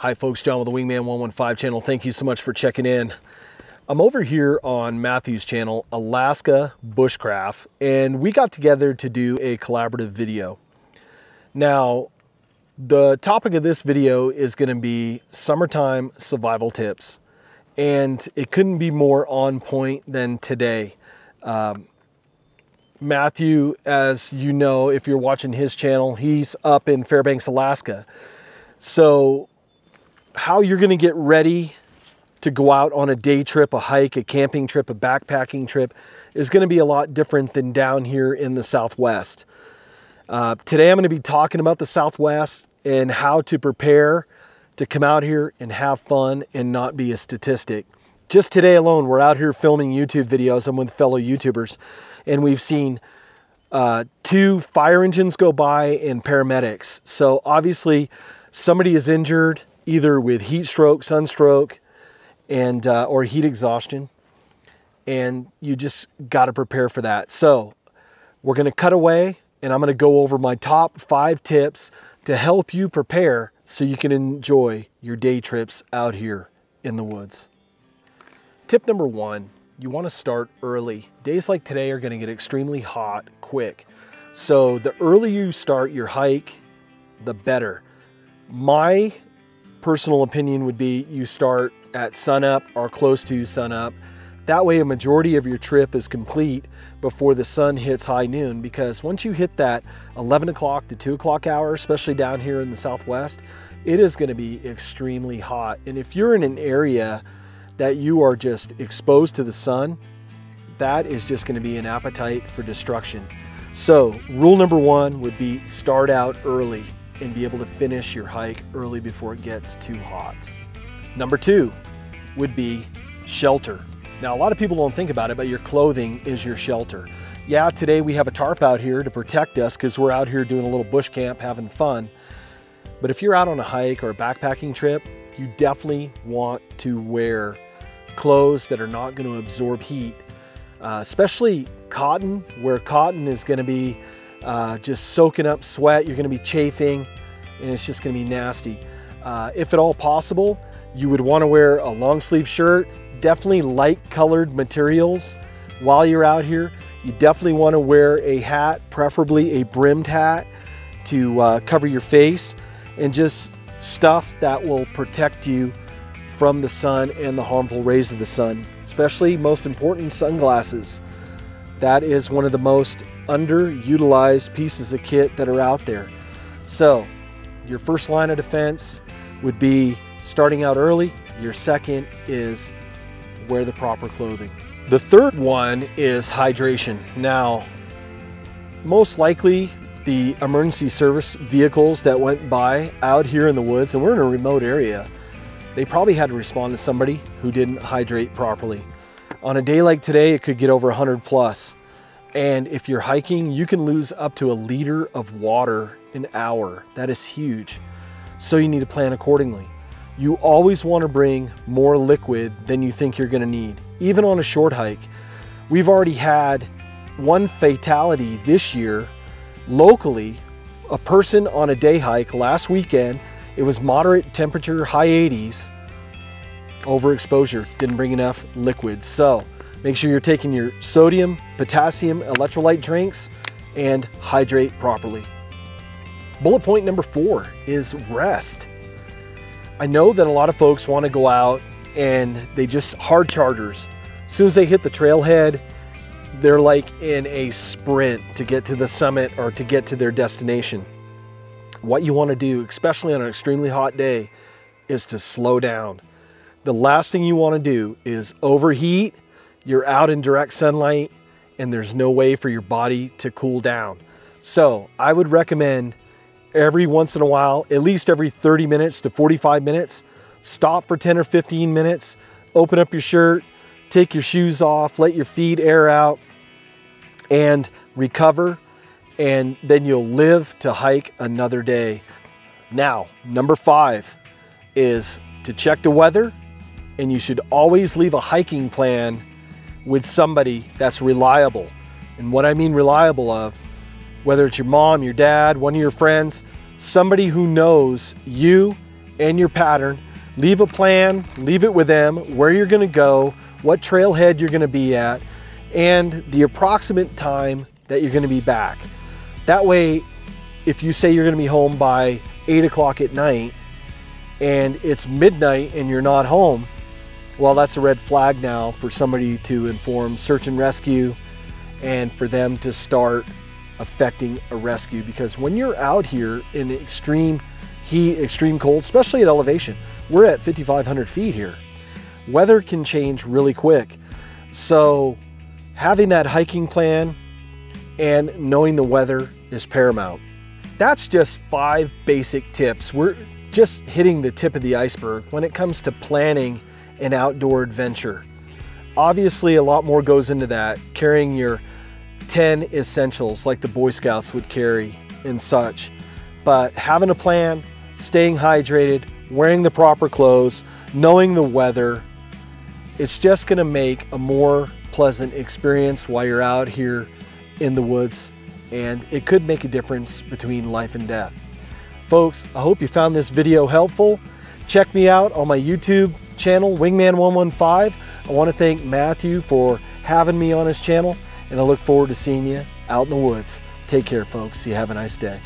Hi folks, John with the Wingman 115 channel. Thank you so much for checking in. I'm over here on Matthew's channel, Alaska Bushcraft, and we got together to do a collaborative video. Now, the topic of this video is going to be summertime survival tips, and it couldn't be more on point than today. Matthew, as you know, if you're watching his channel, he's up in Fairbanks, Alaska. So how you're going to get ready to go out on a day trip, a hike, a camping trip, a backpacking trip is going to be a lot different than down here in the Southwest. Today I'm going to be talking about the Southwest and how to prepare to come out here and have fun and not be a statistic. Just today alone, we're out here filming YouTube videos. I'm with fellow YouTubers, and we've seen two fire engines go by and paramedics. So obviously somebody is injured, either with heat stroke, sunstroke, and or heat exhaustion, and you just got to prepare for that. So we're going to cut away, and I'm going to go over my top 5 tips to help you prepare so you can enjoy your day trips out here in the woods. Tip number 1, you want to start early. Days like today are going to get extremely hot quick. So the earlier you start your hike, the better. My personal opinion would be you start at sunup or close to sunup. That way a majority of your trip is complete before the sun hits high noon, because once you hit that 11 o'clock to 2 o'clock hour, especially down here in the Southwest, it is going to be extremely hot. And if you're in an area that you are just exposed to the sun, that is just going to be an appetite for destruction. So rule number 1 would be start out early and be able to finish your hike early before it gets too hot. Number 2 would be shelter. Now, a lot of people don't think about it, but your clothing is your shelter. Yeah, today we have a tarp out here to protect us because we're out here doing a little bush camp, having fun. But if you're out on a hike or a backpacking trip, you definitely want to wear clothes that are not going to absorb heat, especially cotton, where cotton is going to be just soaking up sweat. You're going to be chafing, and it's just going to be nasty. If at all possible, you would want to wear a long sleeve shirt, definitely light colored materials while you're out here. You definitely want to wear a hat, preferably a brimmed hat, to cover your face, and just stuff that will protect you from the sun and the harmful rays of the sun, especially, most important, sunglasses. That is one of the most underutilized pieces of kit that are out there. So your first line of defense would be starting out early. Your second is wear the proper clothing. The third one is hydration. Now, most likely the emergency service vehicles that went by out here in the woods, and we're in a remote area, they probably had to respond to somebody who didn't hydrate properly. On a day like today, it could get over 100 plus. And if you're hiking, you can lose up to a liter of water an hour. That is huge. So you need to plan accordingly. You always want to bring more liquid than you think you're going to need, even on a short hike. We've already had one fatality this year locally. A person on a day hike last weekend, it was moderate temperature, high 80s, overexposure, didn't bring enough liquid. So make sure you're taking your sodium, potassium, electrolyte drinks, and hydrate properly. Bullet point number 4 is rest. I know that a lot of folks want to go out and they just hard chargers. As soon as they hit the trailhead, they're like in a sprint to get to the summit or to get to their destination. What you want to do, especially on an extremely hot day, is to slow down. The last thing you want to do is overheat. You're out in direct sunlight and there's no way for your body to cool down. So I would recommend every once in a while, at least every 30 minutes to 45 minutes, stop for 10 or 15 minutes, open up your shirt, take your shoes off, let your feet air out and recover, and then you'll live to hike another day. Now, number 5 is to check the weather, and you should always leave a hiking plan with somebody that's reliable. And what I mean reliable of, whether it's your mom, your dad, one of your friends, somebody who knows you and your pattern. Leave a plan, leave it with them, where you're gonna go, what trailhead you're gonna be at, and the approximate time that you're gonna be back. That way, if you say you're gonna be home by 8 o'clock at night and it's midnight and you're not home, well, that's a red flag now for somebody to inform search and rescue and for them to start affecting a rescue. Because when you're out here in extreme heat, extreme cold, especially at elevation, we're at 5,500 feet here. Weather can change really quick. So having that hiking plan and knowing the weather is paramount. That's just 5 basic tips. We're just hitting the tip of the iceberg when it comes to planning an outdoor adventure. Obviously, a lot more goes into that, carrying your 10 essentials like the Boy Scouts would carry and such. But having a plan, staying hydrated, wearing the proper clothes, knowing the weather, it's just gonna make a more pleasant experience while you're out here in the woods, and it could make a difference between life and death. Folks, I hope you found this video helpful. Check me out on my YouTube channel, Wingman115. I want to thank Matthew for having me on his channel, and I look forward to seeing you out in the woods. Take care, folks. You have a nice day.